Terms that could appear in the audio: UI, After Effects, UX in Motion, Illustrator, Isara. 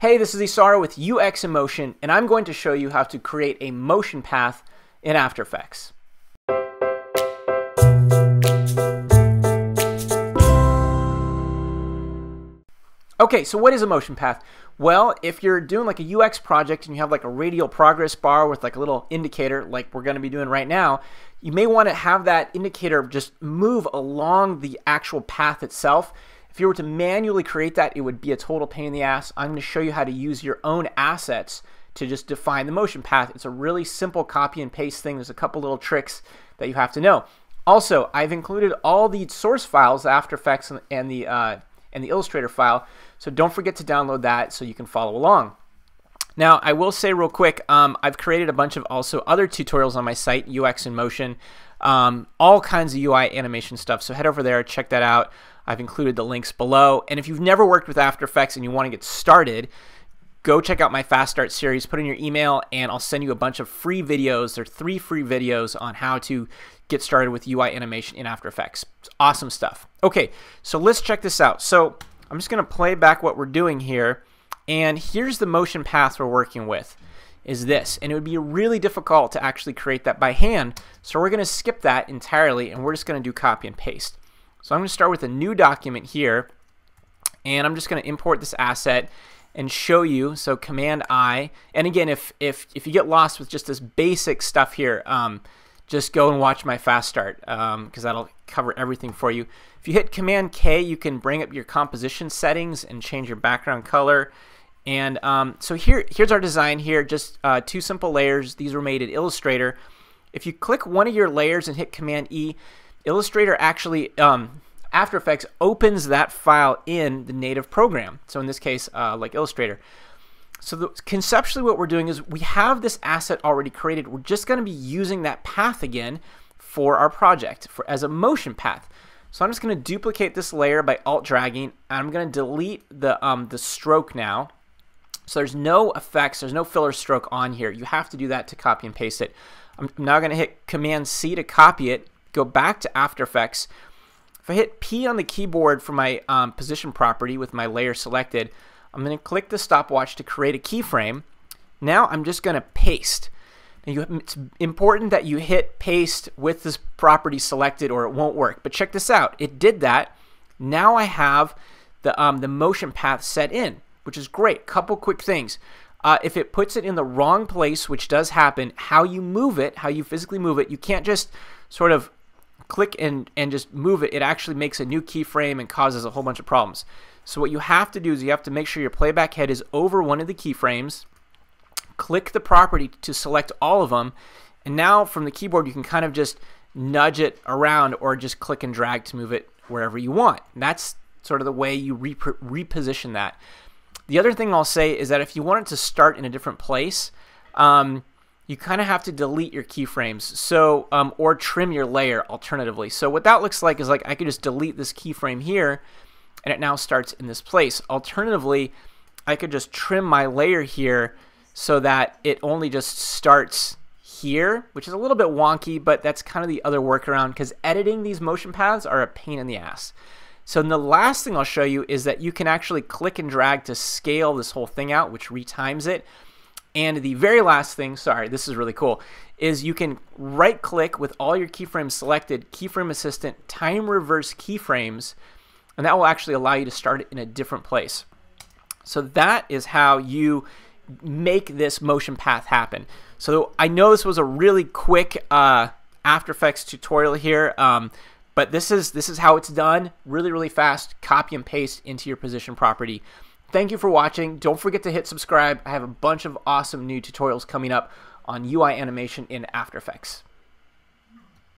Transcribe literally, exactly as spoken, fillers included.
Hey, this is Isara with U X in Motion, and I'm going to show you how to create a motion path in After Effects. Okay, so what is a motion path? Well, if you're doing like a U X project and you have like a radial progress bar with like a little indicator like we're going to be doing right now, you may want to have that indicator just move along the actual path itself. If you were to manually create that, it would be a total pain in the ass. I'm going to show you how to use your own assets to just define the motion path. It's a really simple copy and paste thing. There's a couple little tricks that you have to know. Also, I've included all the source files, After Effects and the uh, and the Illustrator file, so don't forget to download that so you can follow along. Now, I will say real quick, um, I've created a bunch of also other tutorials on my site, U X in Motion. Um, all kinds of U I animation stuff, so head over there, check that out. I've included the links below, and if you've never worked with After Effects and you want to get started, go check out my Fast Start series, put in your email, and I'll send you a bunch of free videos. There are three free videos on how to get started with U I animation in After Effects. It's awesome stuff. Okay, so let's check this out. So I'm just going to play back what we're doing here, and here's the motion path we're working with. Is this, and it would be really difficult to actually create that by hand, so we're going to skip that entirely and we're just going to do copy and paste. So I'm going to start with a new document here, and I'm just going to import this asset and show you. So Command I, and again, if if if you get lost with just this basic stuff here, um, just go and watch my Fast Start, because um, that'll cover everything for you. If you hit Command K, you can bring up your composition settings and change your background color. And um, so here, here's our design here, just uh, two simple layers. These were made in Illustrator. If you click one of your layers and hit Command E, Illustrator actually, um, After Effects opens that file in the native program. So in this case, uh, like Illustrator. So the, conceptually what we're doing is we have this asset already created. We're just going to be using that path again for our project for, as a motion path. So I'm just going to duplicate this layer by Alt-dragging, and I'm going to delete the, um, the stroke now. So there's no effects, there's no filler stroke on here. You have to do that to copy and paste it. I'm now going to hit Command C to copy it, go back to After Effects. If I hit P on the keyboard for my um, position property with my layer selected, I'm going to click the stopwatch to create a keyframe. Now I'm just going to paste. Now you, it's important that you hit paste with this property selected or it won't work. But check this out. It did that. Now I have the, um, the motion path set in, which is great. Couple quick things. Uh, if it puts it in the wrong place, which does happen, how you move it, how you physically move it, you can't just sort of click and, and just move it. It actually makes a new keyframe and causes a whole bunch of problems. So what you have to do is you have to make sure your playback head is over one of the keyframes, click the property to select all of them, and now from the keyboard you can kind of just nudge it around or just click and drag to move it wherever you want. And that's sort of the way you rep reposition that. The other thing I'll say is that if you want it to start in a different place, um, you kind of have to delete your keyframes, so um, or trim your layer alternatively. So what that looks like is like I could just delete this keyframe here, and it now starts in this place. Alternatively, I could just trim my layer here so that it only just starts here, which is a little bit wonky, but that's kind of the other workaround because editing these motion paths are a pain in the ass. So the last thing I'll show you is that you can actually click and drag to scale this whole thing out, which retimes it. And the very last thing, sorry, this is really cool, is you can right click with all your keyframes selected, keyframe assistant, time reverse keyframes, and that will actually allow you to start it in a different place. So that is how you make this motion path happen. So I know this was a really quick uh, After Effects tutorial here. Um, But this is, this is how it's done, really, really fast. Copy and paste into your position property. Thank you for watching. Don't forget to hit subscribe. I have a bunch of awesome new tutorials coming up on U I animation in After Effects.